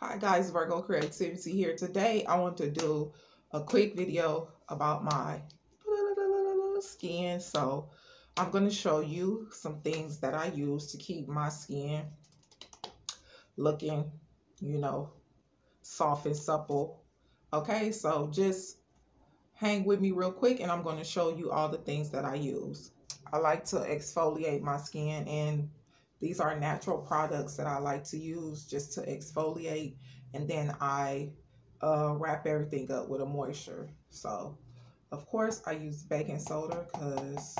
Hi guys, Virgo Creativity here. Today I want to do a quick video about my skin. So I'm going to show you some things that I use to keep my skin looking, you know, soft and supple. Okay, so just hang with me real quick and I'm going to show you all the things that I use. I like to exfoliate my skin, and these are natural products that I like to use just to exfoliate, and then I wrap everything up with a moisture. So, of course, I use baking soda because,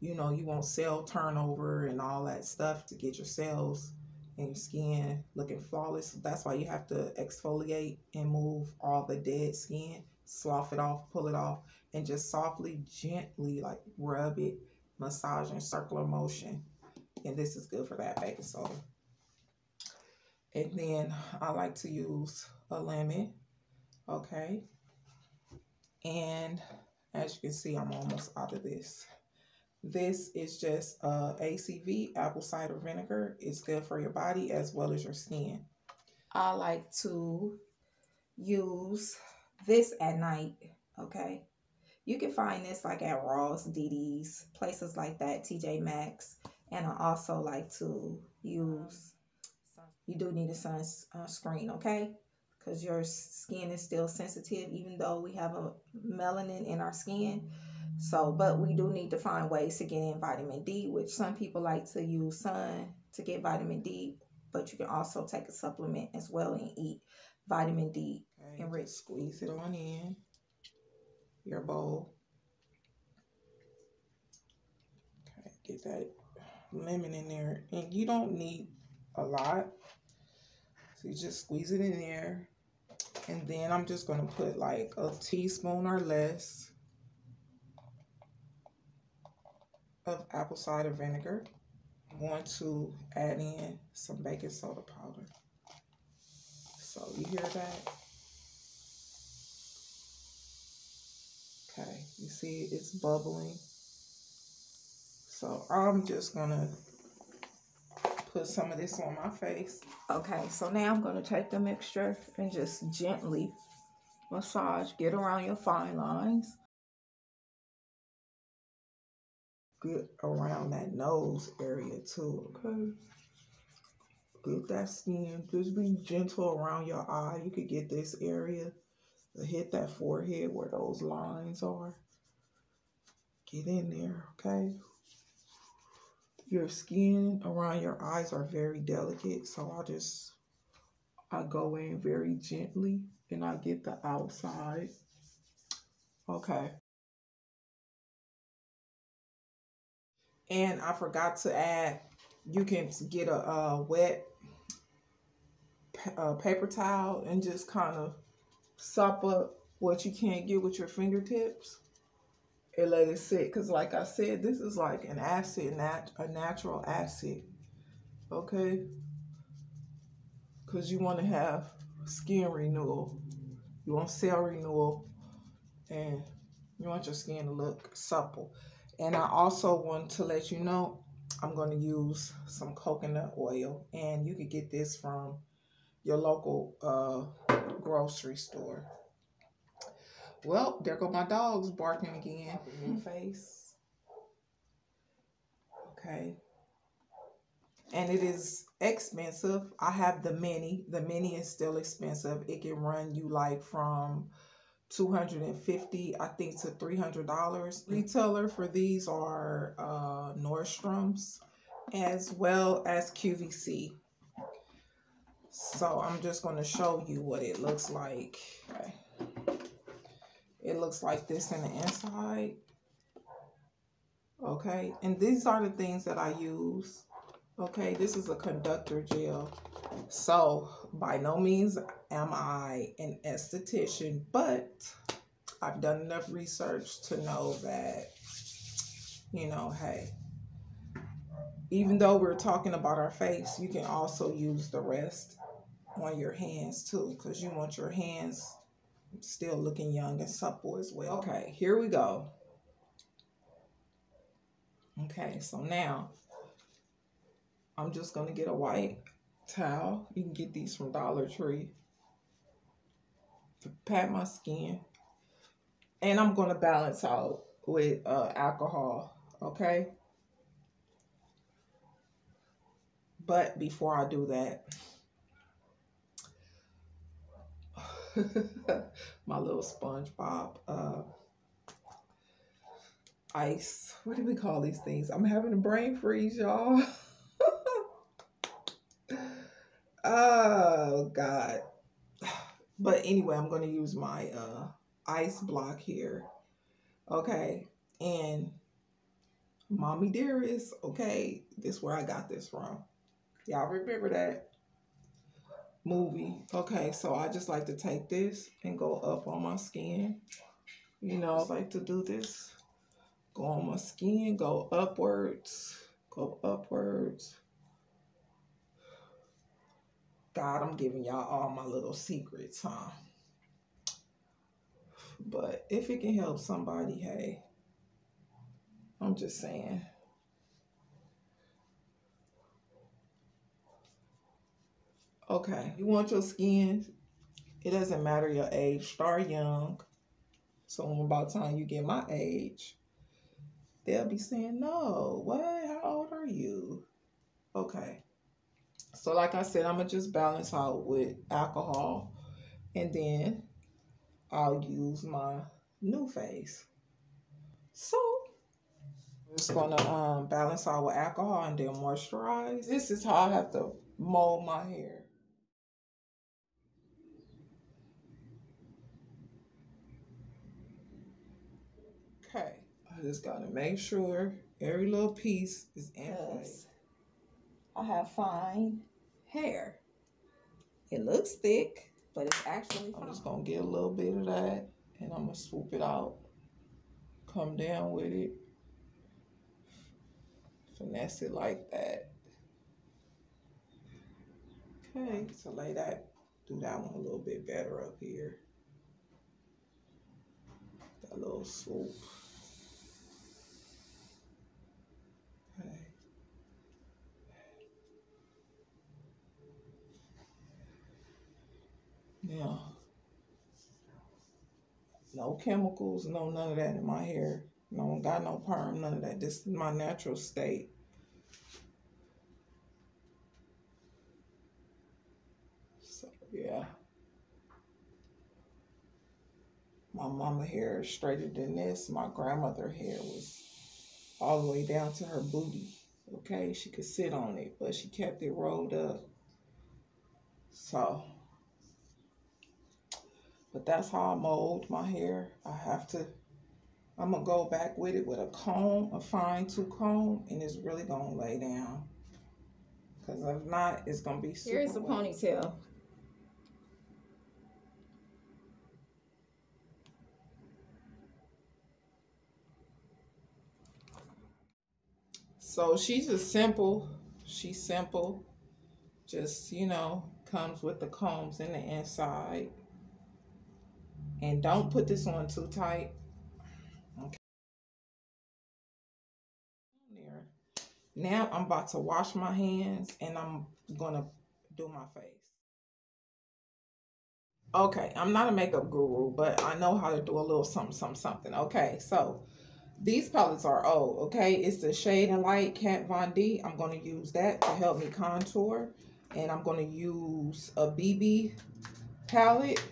you know, you want cell turnover and all that stuff to get your cells and your skin looking flawless. That's why you have to exfoliate and move all the dead skin, slough it off, pull it off, and just softly, gently, like, rub it, massage in circular motion. And this is good for that baking soda. And then I like to use a lemon. Okay. And as you can see, I'm almost out of this. This is just ACV, apple cider vinegar. It's good for your body as well as your skin. I like to use this at night. Okay. You can find this like at Ross, DD's, places like that, TJ Maxx. And I also like to use, you do need a sunscreen, okay? Because your skin is still sensitive, even though we have a melanin in our skin. So, but we do need to find ways to get in vitamin D, which some people like to use sun to get vitamin D, but you can also take a supplement as well and eat vitamin D. Okay, and squeeze it on in your bowl. Okay, get that lemon in there, and you don't need a lot, so you just squeeze it in there. And then I'm just going to put like a teaspoon or less of apple cider vinegar. I'm going to add in some baking soda powder. So you hear that? Okay, you see it's bubbling. So I'm just going to put some of this on my face. Okay, so now I'm going to take the mixture and just gently massage, get around your fine lines. Get around that nose area too, okay? Get that skin, just be gentle around your eye. You could get this area, hit that forehead where those lines are. Get in there, okay? Your skin around your eyes are very delicate, so I go in very gently and I get the outside. Okay. And I forgot to add, you can get a wet paper towel and just kind of sop up what you can't get with your fingertips. And let it sit, because like I said, this is like an acid, a natural acid, okay? Because you want to have skin renewal. You want cell renewal, and you want your skin to look supple. And I also want to let you know, I'm going to use some coconut oil, and you can get this from your local grocery store. Well, there go my dogs barking again. Mm-hmm. Face. Okay. And it is expensive. I have the mini. The mini is still expensive. It can run you like from $250, I think, to $300. Retailer for these are Nordstrom's as well as QVC. So I'm just going to show you what it looks like. Okay. It looks like this in the inside. Okay, and these are the things that I use. Okay, this is a conductor gel. So by no means am I an esthetician, but I've done enough research to know that, you know, hey, even though we're talking about our face, you can also use the rest on your hands too, because you want your hands still looking young and supple as well. Okay, here we go. Okay, so now I'm just going to get a wipe towel. You can get these from Dollar Tree. Pat my skin. And I'm going to balance out with alcohol, okay? But before I do that, my little SpongeBob ice. What do we call these things? I'm having a brain freeze, y'all. Oh, God. But anyway, I'm going to use my ice block here, okay? And Mommy Dearest, okay, this is where I got this from. Y'all remember that movie? Okay, so I just like to take this and go up on my skin. You know, I like to do this. Go on my skin, go upwards, go upwards. God, I'm giving y'all all my little secrets, huh? But if it can help somebody, hey, I'm just saying. Okay, you want your skin, it doesn't matter your age, start young. So about time you get my age, they'll be saying, no, what, how old are you? Okay. So like I said, I'm going to just balance out with alcohol, and then I'll use my Nu Face. So I'm just going to balance out with alcohol and then moisturize. This is how I have to mold my hair. Okay, I just got to make sure every little piece is in place. I have fine hair. It looks thick, but it's actually fine. I'm just going to get a little bit of that, and I'm going to swoop it out. Come down with it. Finesse it like that. Okay, so lay that, do that one a little bit better up here. That little swoop. Now, no chemicals, no none of that in my hair. No, got no perm, none of that. This is my natural state. So, yeah. My mama hair is straighter than this. My grandmother hair was all the way down to her booty. Okay, she could sit on it, but she kept it rolled up. So... but that's how I mold my hair. I have to, I'm gonna go back with it with a comb, a fine tooth comb, and it's really gonna lay down. Cause if not, it's gonna be super Here's the wet. Ponytail. So she's just simple, she's simple. Just, you know, comes with the combs in the inside. And don't put this on too tight. Okay. Now I'm about to wash my hands and I'm gonna do my face. Okay, I'm not a makeup guru, but I know how to do a little something, something, something. Okay, so these palettes are old, okay? It's the Shade and Light Kat Von D. I'm gonna use that to help me contour. And I'm gonna use a BB palette.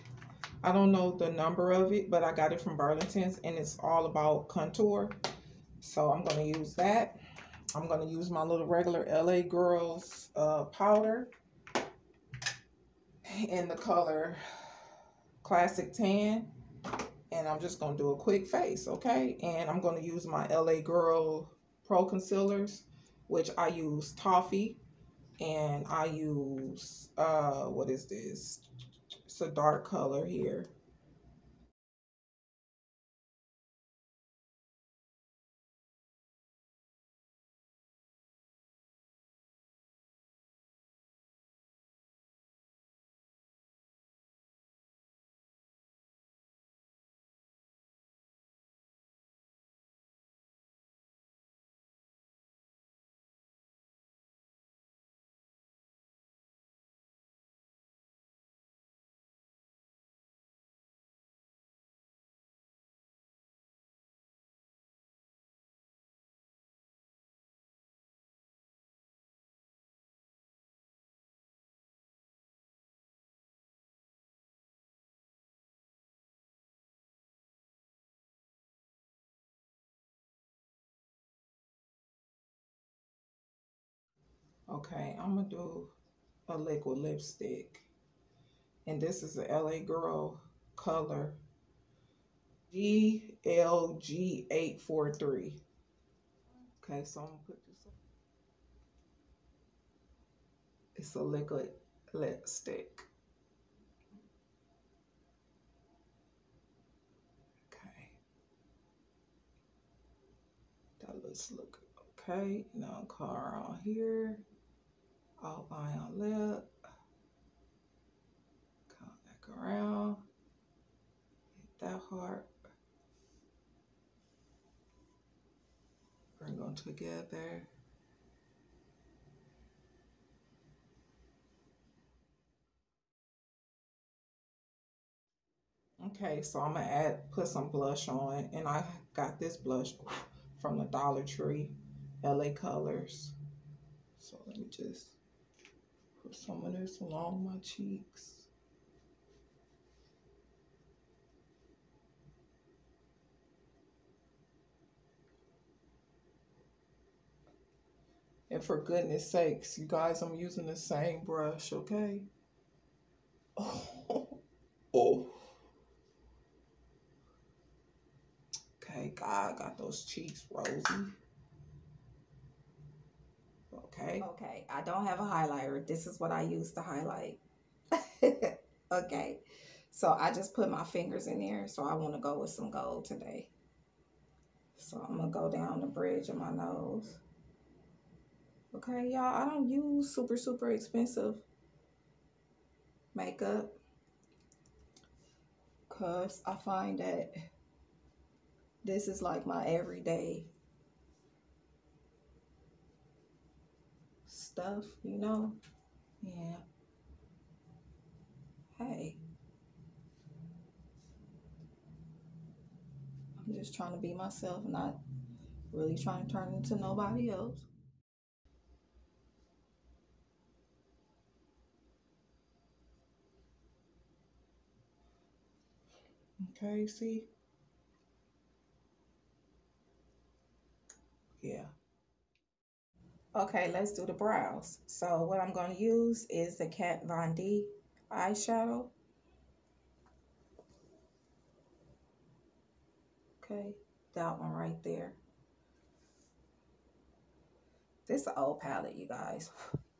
I don't know the number of it, but I got it from Burlington's, and it's all about contour. So I'm going to use that. I'm going to use my little regular LA Girls powder in the color Classic Tan. And I'm just going to do a quick face, okay? And I'm going to use my LA Girl Pro Concealers, which I use Toffee. And I use, what is this? It's a dark color here. Okay, I'm gonna do a liquid lipstick, and this is the LA Girl color GLG843. Okay, so I'm gonna put this up. It's a liquid lipstick. Okay, that looks look okay. Now color on here, outline on lip, come back around, hit that heart, bring them together. Okay, so I'm gonna put some blush on, and I got this blush from the Dollar Tree, LA Colors. So let me just put some of this along my cheeks. And for goodness sakes, you guys, I'm using the same brush, okay? Oh, oh. Okay, God, got those cheeks rosy. Okay. Okay, I don't have a highlighter. This is what I use to highlight. Okay, so I just put my fingers in there. So I want to go with some gold today. So I'm going to go down the bridge of my nose. Okay, y'all, I don't use super expensive makeup because I find that this is like my everyday stuff, you know? Yeah. Hey. I'm just trying to be myself, not really trying to turn into nobody else. Okay, see? Yeah. Okay, let's do the brows. So what I'm going to use is the Kat Von D eyeshadow. Okay, that one right there. This is an old palette, you guys.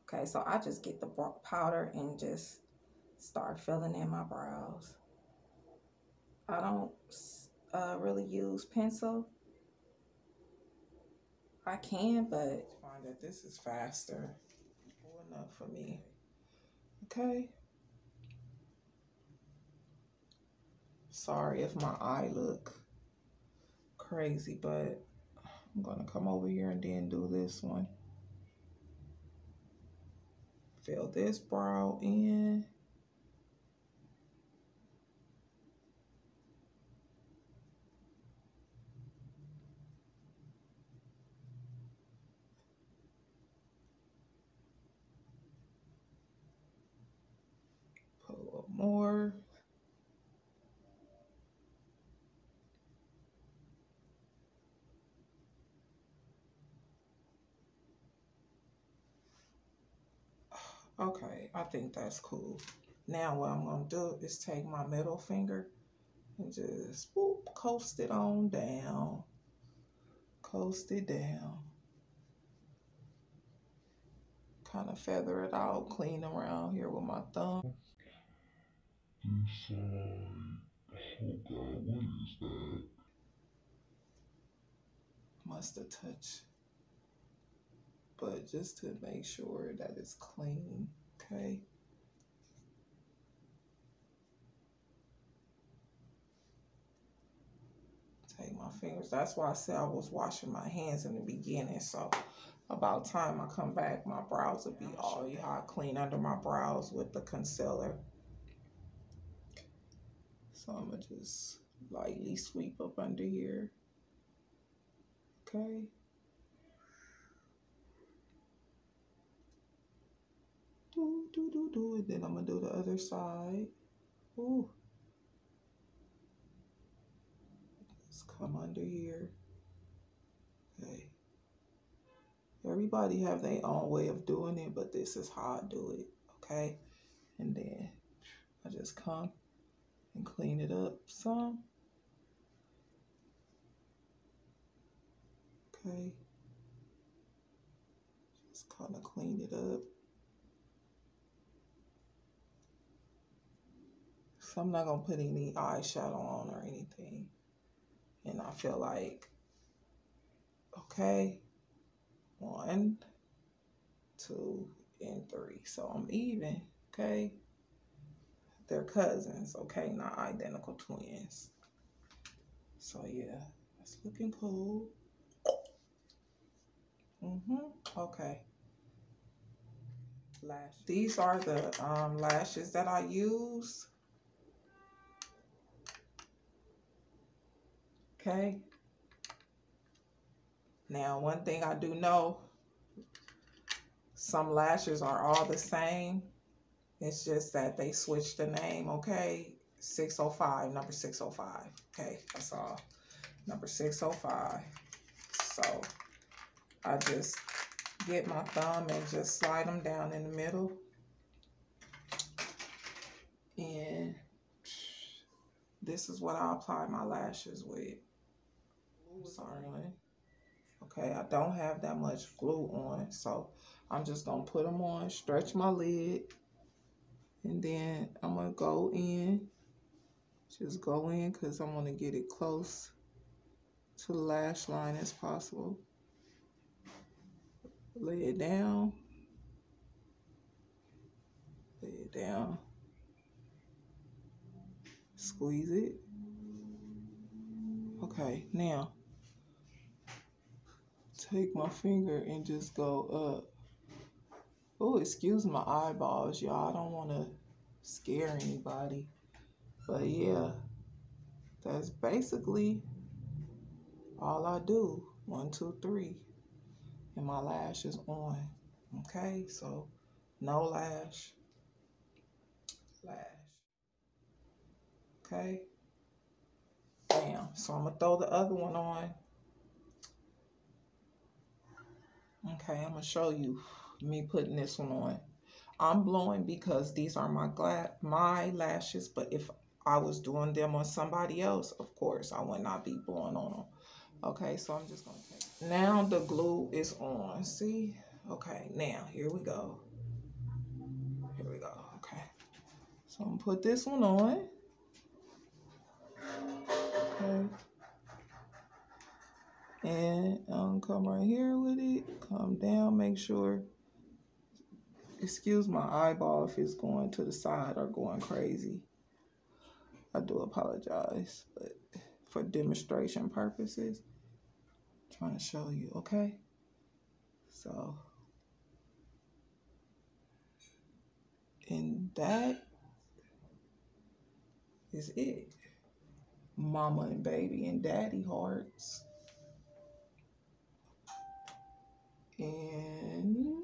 Okay, so I just get the powder and just start filling in my brows. I don't really use pencil. I can, but I find that this is faster enough for me. Okay. Sorry if my eye look crazy, but I'm gonna come over here and then do this one. Fill this brow in. More. Okay, I think that's cool. Now what I'm gonna do is take my middle finger and just whoop, coast it on down. Coast it down. Kind of feather it out, clean around here with my thumb. Inside. Oh God, what is that? Must have touched, but just to make sure that it's clean, okay? Take my fingers. That's why I said I was washing my hands in the beginning, so about time I come back, my brows will be all y'all clean under my brows with the concealer. So I'm going to just lightly sweep up under here, okay? Do, and then I'm going to do the other side. Ooh. Just come under here, okay? Everybody have their own way of doing it, but this is how I do it, okay? And then I just come and clean it up some. Okay. Just kind of clean it up. So I'm not going to put any eyeshadow on or anything. And I feel like, okay, 1, 2, and 3. So I'm even, okay? They're cousins, okay? Not identical twins. So yeah, that's looking cool. Okay. Lash. These are the lashes that I use. Okay. Now, one thing I do know, some lashes are all the same. It's just that they switched the name, okay? 605, number 605. Okay, that's all. Number 605. So, I just get my thumb and just slide them down in the middle. And this is what I apply my lashes with. Sorry, honey. Okay, I don't have that much glue on, so I'm just going to put them on, stretch my lid, and then I'm going to go in. Just go in because I want to get it close to the lash line as possible. Lay it down. Lay it down. Squeeze it. Okay, now take my finger and just go up. Oh, excuse my eyeballs, y'all. I don't want to scare anybody. But yeah, that's basically all I do. 1, 2, 3. And my lash is on. Okay, so no lash. Lash. Okay. Bam. So I'm going to throw the other one on. Okay, I'm going to show you me putting this one on. I'm blowing because these are my lashes, but if I was doing them on somebody else, of course, I would not be blowing on them. Okay, so I'm just going to take. Now the glue is on. See? Okay, now here we go. Here we go. Okay. So I'm going to put this one on. Okay. And I'm going to come right here with it. Come down. Make sure. Excuse my eyeball if it's going to the side or going crazy. I do apologize, but for demonstration purposes, I'm trying to show you, okay? So, and that is it. Mama and baby and daddy hearts. And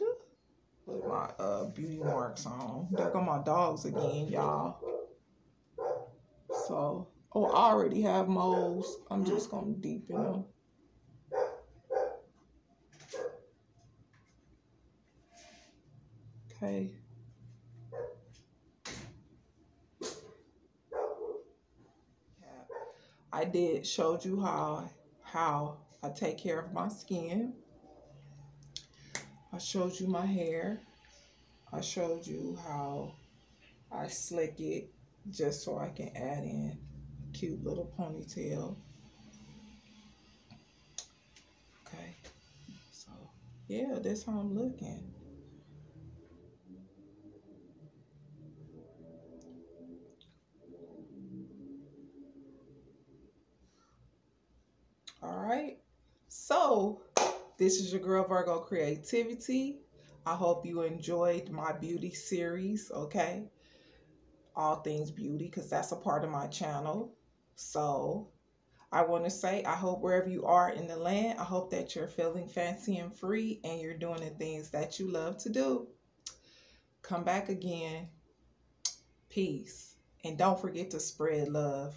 put my beauty marks on. There go my dogs again, y'all. So, oh, I already have moles. I'm just going to deepen them. Okay. I showed you how I take care of my skin. I showed you my hair. I showed you how I slick it just so I can add in cute little ponytail. Okay, so yeah, that's how I'm looking. All right, so this is your girl Virgo Creativity. I hope you enjoyed my beauty series, okay? All things beauty, because that's a part of my channel. So I want to say, I hope wherever you are in the land, I hope that you're feeling fancy and free and you're doing the things that you love to do. Come back again. Peace. And don't forget to spread love.